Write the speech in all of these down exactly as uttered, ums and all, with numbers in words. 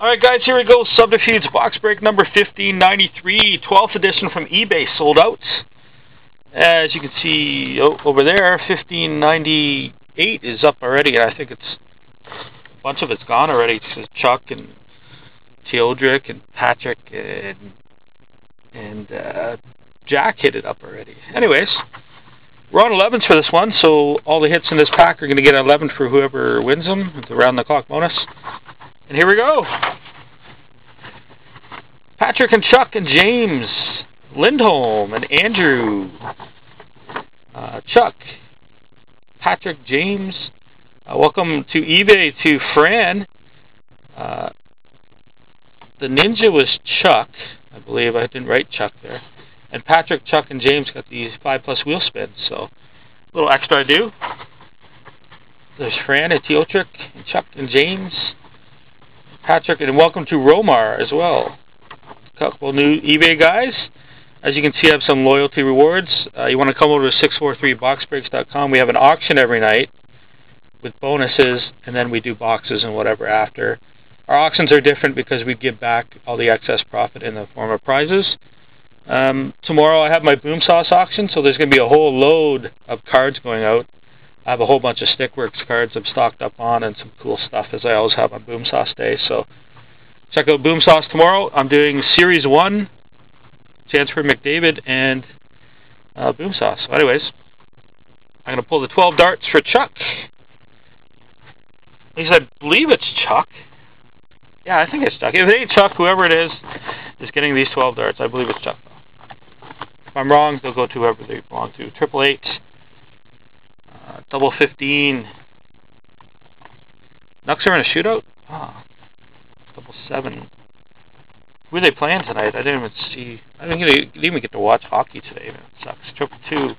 All right, guys, here we go. Subterfuge box break number fifteen ninety-three, twelfth edition from eBay, sold out. As you can see oh, over there, fifteen ninety-eight is up already, and I think it's a bunch of it's gone already. It says Chuck and Teodric and Patrick and and uh, Jack hit it up already. Anyways, we're on elevens for this one, so all the hits in this pack are going to get an eleven for whoever wins them. It's a round-the-clock bonus. And here we go. Patrick and Chuck and James Lindholm and Andrew. Uh, Chuck. Patrick, James. Uh, welcome to eBay to Fran. Uh, the Ninja was Chuck. I believe I didn't write Chuck there. And Patrick, Chuck, and James got these five plus wheel spins. So, a little extra I do. There's Fran and Teotrick and Chuck and James. Patrick, and welcome to Romar as well. A couple new eBay guys. As you can see, I have some loyalty rewards. Uh, you want to come over to six four three box breaks dot com. We have an auction every night with bonuses, and then we do boxes and whatever after. Our auctions are different because we give back all the excess profit in the form of prizes. Um, tomorrow I have my Boom Sauce auction, so there's going to be a whole load of cards going out. I have a whole bunch of Stickworks cards I'm stocked up on and some cool stuff, as I always have on Boom Sauce Day. So check out Boom Sauce tomorrow. I'm doing Series one, Chance for McDavid, and uh, Boom Sauce. So anyways, I'm going to pull the twelve darts for Chuck. At least I believe it's Chuck. Yeah, I think it's Chuck. If it ain't Chuck, whoever it is is getting these twelve darts. I believe it's Chuck. If I'm wrong, they'll go to whoever they belong to. Triple eight. Uh, double fifteen. Canucks are in a shootout? Ah. Double seven. Who are they playing tonight? I didn't even see. I didn't, get, I didn't even get to watch hockey today. Man, it sucks. Triple two.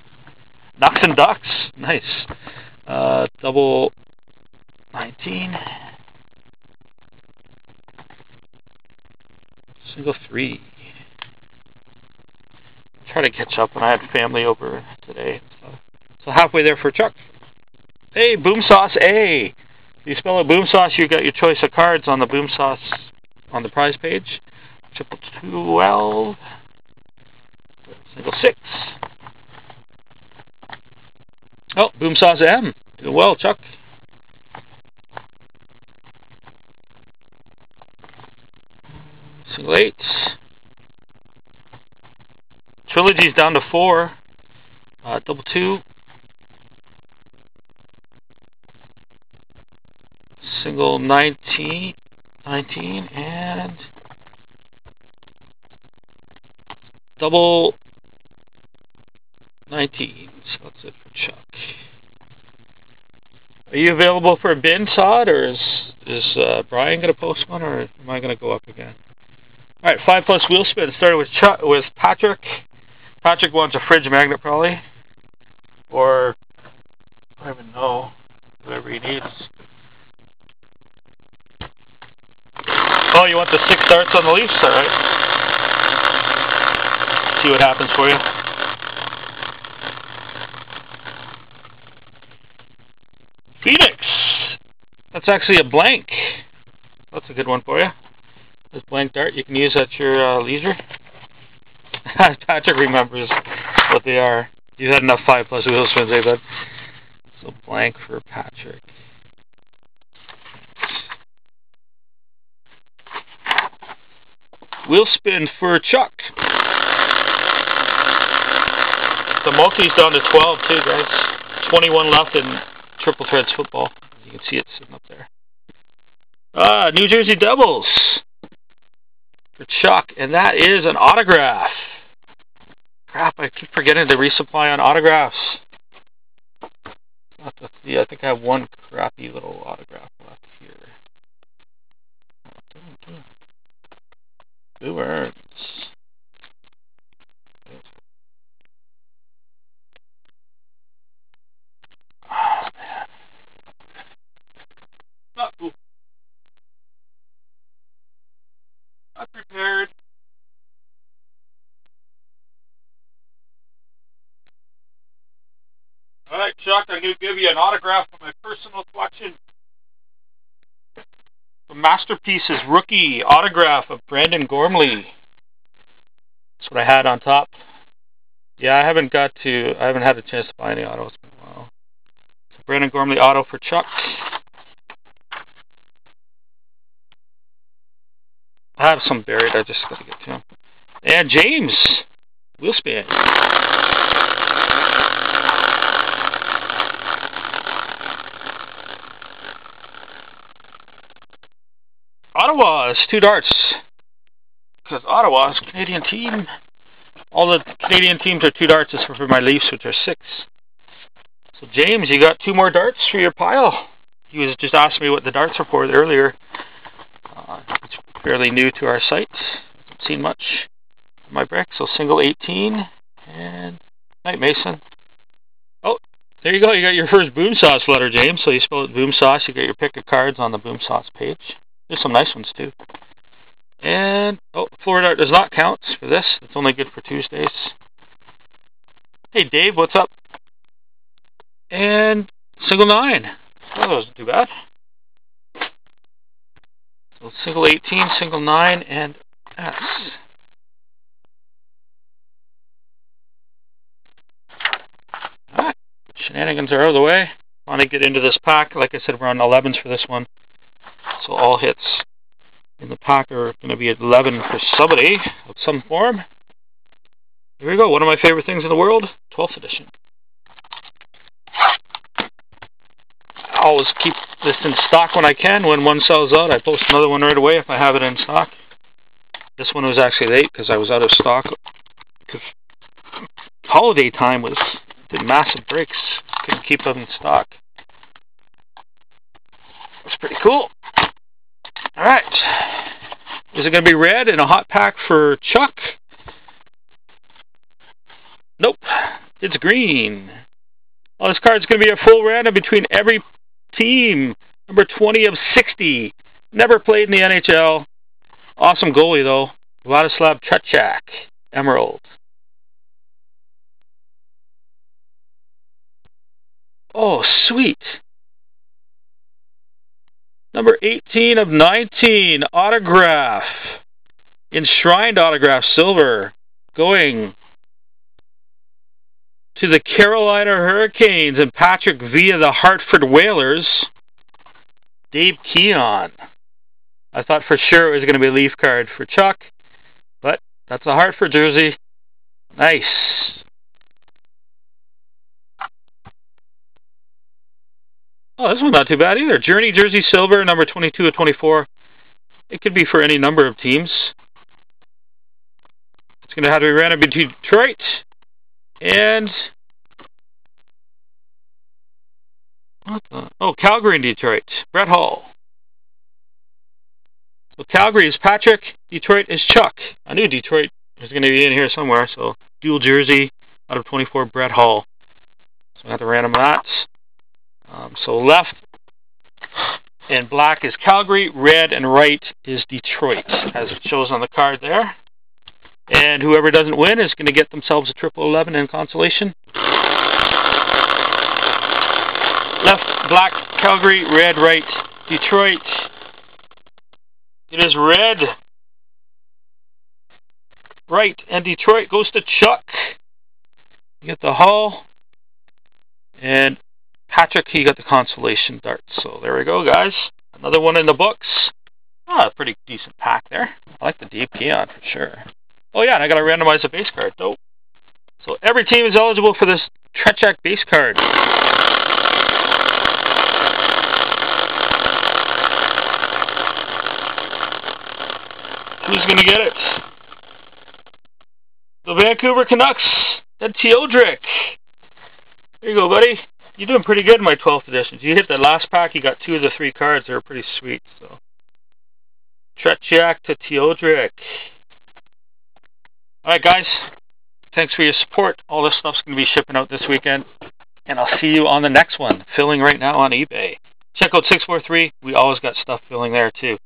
Canucks and Ducks. Nice. Uh, double nineteen. Single three. Try to catch up, and I had family over today. So. So halfway there for Chuck. Hey, Boom Sauce A. If you spell out Boom Sauce, you got your choice of cards on the Boom Sauce on the prize page. Triple twelve. Single six. Oh, Boom Sauce M. Doing well, Chuck. Single eight. Trilogy's down to four. Uh, double two. Single nineteen, nineteen, and double nineteen. So that's it for Chuck. Are you available for a bin, Todd, or is is uh, Brian going to post one, or am I going to go up again? All right, five plus wheel spin. Started with Chuck, with Patrick. Patrick wants a fridge magnet, probably, or I don't even know, whatever he needs. Oh, you want the six darts on the Leafs? All right. See what happens for you. Phoenix. That's actually a blank. That's a good one for you. This blank dart you can use at your uh, leisure. Patrick remembers what they are. You've had enough five plus wheel spins, eh, bud? So blank for Patrick. Wheel spin for Chuck. The multi's down to twelve too, guys. twenty-one left in Triple Threads football. You can see it sitting up there. Ah, New Jersey Devils for Chuck, and that is an autograph. Crap, I keep forgetting to resupply on autographs. I'll have to see. I think I have one crappy little autograph left here. Who earns? Oh, man. Not cool. Not prepared. All right, Chuck, I'm going to give you an autograph of my personal collection. Masterpiece's rookie autograph of Brandon Gormley. That's what I had on top. Yeah, I haven't got to, I haven't had a chance to buy any autos in a while. So Brandon Gormley auto for Chuck. I have some buried, I just gotta get to them. And James Wheelspin. Ottawa's two darts. Because Ottawa's Canadian team. All the Canadian teams are two darts, except for my Leafs, which are six. So James, you got two more darts for your pile. He was just asking me what the darts were for earlier. Uh, it's fairly new to our site. Haven't seen much in my break. So single eighteen. And night, Mason. Oh, there you go. You got your first Boom Sauce letter, James. So you spell it Boom Sauce. You get your pick of cards on the Boom Sauce page. There's some nice ones too. And, oh, Florida does not count for this. It's only good for Tuesdays. Hey, Dave, what's up? And single nine. Well, that wasn't too bad. So single eighteen, single nine, and S. All right. Shenanigans are out of the way. I want to get into this pack. Like I said, we're on elevens for this one. So all hits in the pack are going to be at eleven for somebody of some form. Here we go. One of my favorite things in the world, twelfth edition. I always keep this in stock when I can. When one sells out, I post another one right away if I have it in stock. This one was actually late because I was out of stock because holiday time was did massive breaks. Couldn't keep them in stock. That's pretty cool. All right. Is it going to be red and a hot pack for Chuck? Nope. It's green. Well, this card's going to be a full random between every team. Number twenty of sixty. Never played in the N H L. Awesome goalie, though. Vladislav Chuchak, Emerald. Oh, sweet. Number eighteen of nineteen, autograph. Enshrined autograph, silver. Going to the Carolina Hurricanes and Patrick via the Hartford Whalers. Dave Keon. I thought for sure it was going to be a Leaf card for Chuck, but that's a Hartford jersey. Nice. Oh, this one's not too bad either. Journey jersey silver, number twenty-two of twenty-four. It could be for any number of teams. It's going to have to be random between Detroit and what the? Oh, Calgary and Detroit. Brett Hall. So Calgary is Patrick. Detroit is Chuck. I knew Detroit was going to be in here somewhere. So dual jersey out of twenty-four, Brett Hall. So I have to random that. Um, so left and black is Calgary, red and right is Detroit, as it shows on the card there. And whoever doesn't win is going to get themselves a triple eleven in consolation. Left, black, Calgary, red, right, Detroit. It is red, right, and Detroit goes to Chuck. You get the Hull. And Patrick, he got the consolation dart. So there we go, guys. Another one in the books. Ah, a pretty decent pack there. I like the Dave Keon for sure. Oh yeah, and I got to randomize the base card. Dope. So every team is eligible for this Tretiak base card. Who's going to get it? The Vancouver Canucks. And Teodric. There you go, buddy. You're doing pretty good in my twelfth edition. You hit that last pack, you got two of the three cards. They were pretty sweet. So, Tretiak to Teodric. Alright, guys. Thanks for your support. All this stuff's going to be shipping out this weekend. And I'll see you on the next one. Filling right now on eBay. Check out six forty-three. We always got stuff filling there, too.